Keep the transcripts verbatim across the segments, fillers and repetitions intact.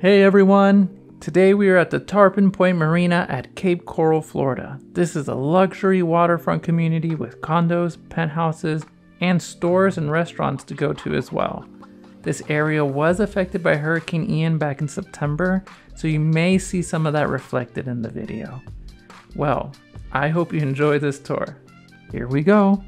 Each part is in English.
Hey everyone! Today we are at the Tarpon Point Marina at Cape Coral, Florida. This is a luxury waterfront community with condos, penthouses, and stores and restaurants to go to as well. This area was affected by Hurricane Ian back in September, so you may see some of that reflected in the video. Well, I hope you enjoy this tour. Here we go!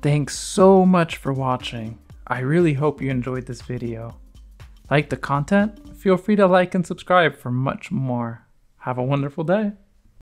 Thanks so much for watching. I really hope you enjoyed this video. Like the content? Feel free to like and subscribe for much more. Have a wonderful day.